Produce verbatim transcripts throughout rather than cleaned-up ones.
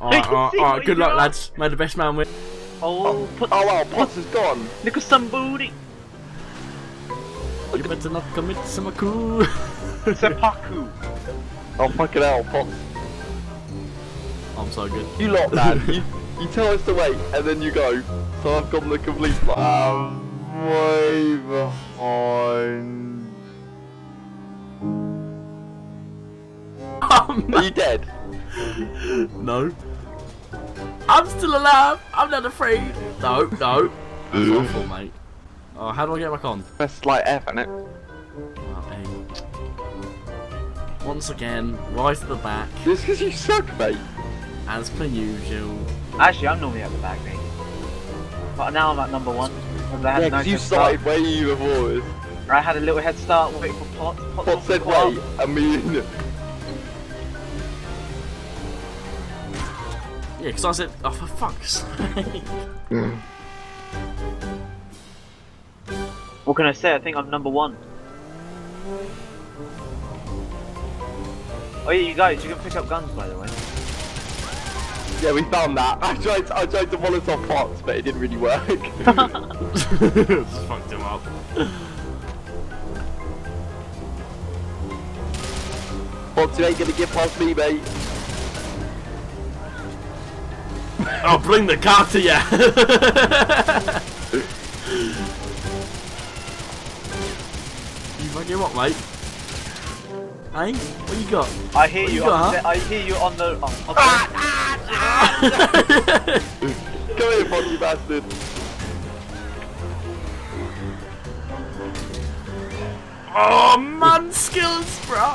Alright, alright, alright, good luck, lads. May the best man win. Oh, oh, oh wow, Potts is gone. Look at some booty. You better not commit seppuku. Seppuku. Oh, fucking hell, Potts. I'm so good. You lot, man. you, you tell us to wait, and then you go. So I've got the complete plan. I'm way behind. Oh, are you dead? No. I'm still alive. I'm not afraid. No, no. That's awful, mate. Oh, how do I get back on? Press like F, innit? Right, once again, rise to the back. This because you suck, mate. As per usual. Actually, I'm normally at the back, mate. But now I'm at number one. Yeah, because you started way before us. I had a little head start waiting for Potts. Potts said wait, I mean. Yeah, because I said, oh, for fuck's sake. What can I say? I think I'm number one. Oh, yeah, you guys, you can pick up guns, by the way. Yeah, we found that. I tried to, I tried to Molotov Potts, but it didn't really work. Just fucked him up. Potts, you ain't gonna get past me, mate. I'll bring the car to you. You fucking what, mate? Hey, what you got? I hear you. you got, huh? I hear you on the. On, on ah, ah, ah. Come here, Potts, you bastard. Oh man, skills, bro.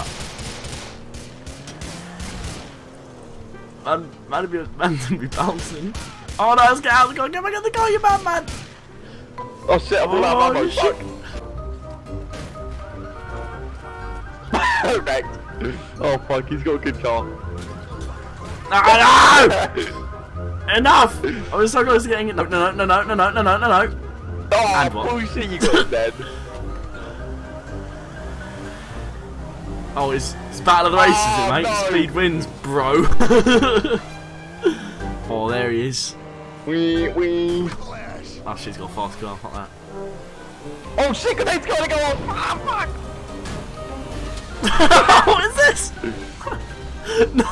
Man, man, be, man to be bouncing. Oh no, let's get out of the car. Get back in the car, you bad man. Oh shit, I'm all out of ammo, fuck. Wrecked. Oh fuck, he's got a good car. No, no! Enough! I was so close to getting it. No, no, no, no, no, no, no, no, no, no. Oh, bullshit, you got dead. Oh, it's, it's Battle of the Races, oh, mate. No. Speed wins, bro. Oh, there he is. Wee, wee. Oh, shit, he's got a fast car, fuck that. Oh, shit, grenade's gotta go on. Ah, fuck. What is this? No.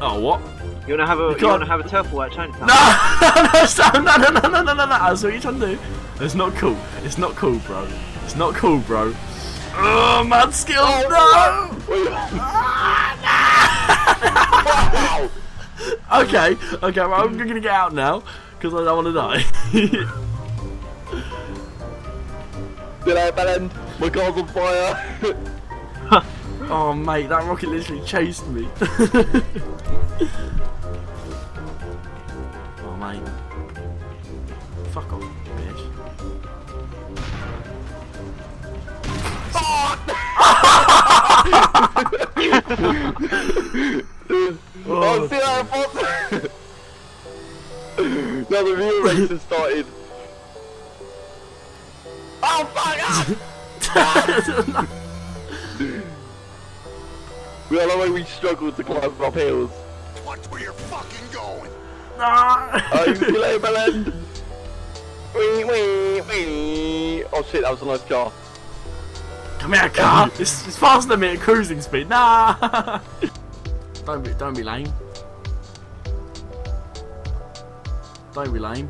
Oh, what? You wanna have a, you you wanna have a turf war at Chinatown? No! No, no, no, no, no, no, no, that's what you're trying to do. It's not cool. It's not cool, bro. It's not cool, bro. Oh, mad skill! No! Oh, no! Okay, okay. Well, I'm gonna get out now because I don't want to die. Good night, man. My car's on fire. Oh, mate, that rocket literally chased me. Oh, mate. Fuck off. Oh, see that, Potts? Now the real race has started. Oh, fuck! Well, the way we struggled to climb up hills. What's where you're fucking going? Ah! I'm still in my land. Wee, wee, wee. Oh shit, that was a nice car. Come here, car! It's, it's faster than me at cruising speed. Nah! Don't be, don't be lame. Don't be lame.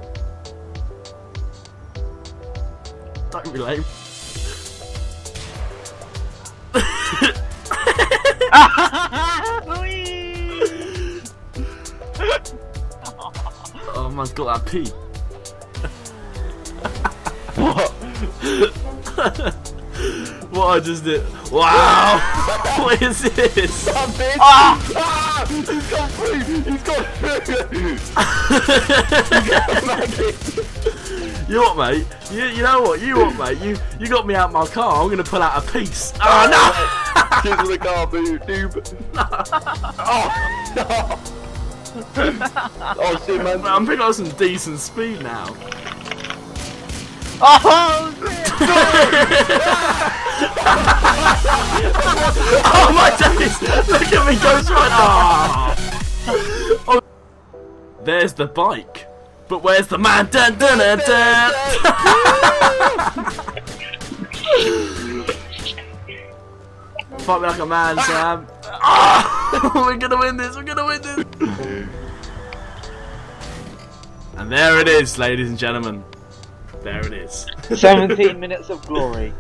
Don't be lame. Oh, man's got that pee. What? What I just did. Wow! What is this? That bitch! Ah! Ah! He's gone through! He's gone through! You know what, mate? You, you know what? You what, mate? You you got me out my car. I'm gonna pull out a piece. Oh, oh no! Give me the car, boo, noob. Oh no! Oh shit, man! I'm picking up some decent speed now. Oh shit! Oh my days! Look at me go right now! Oh. There's the bike, but where's the man? Dun, dun, dun, dun. Fight me like a man, Sam. Oh, we're gonna win this. We're gonna win this. And there it is, ladies and gentlemen. There it is. seventeen minutes of glory.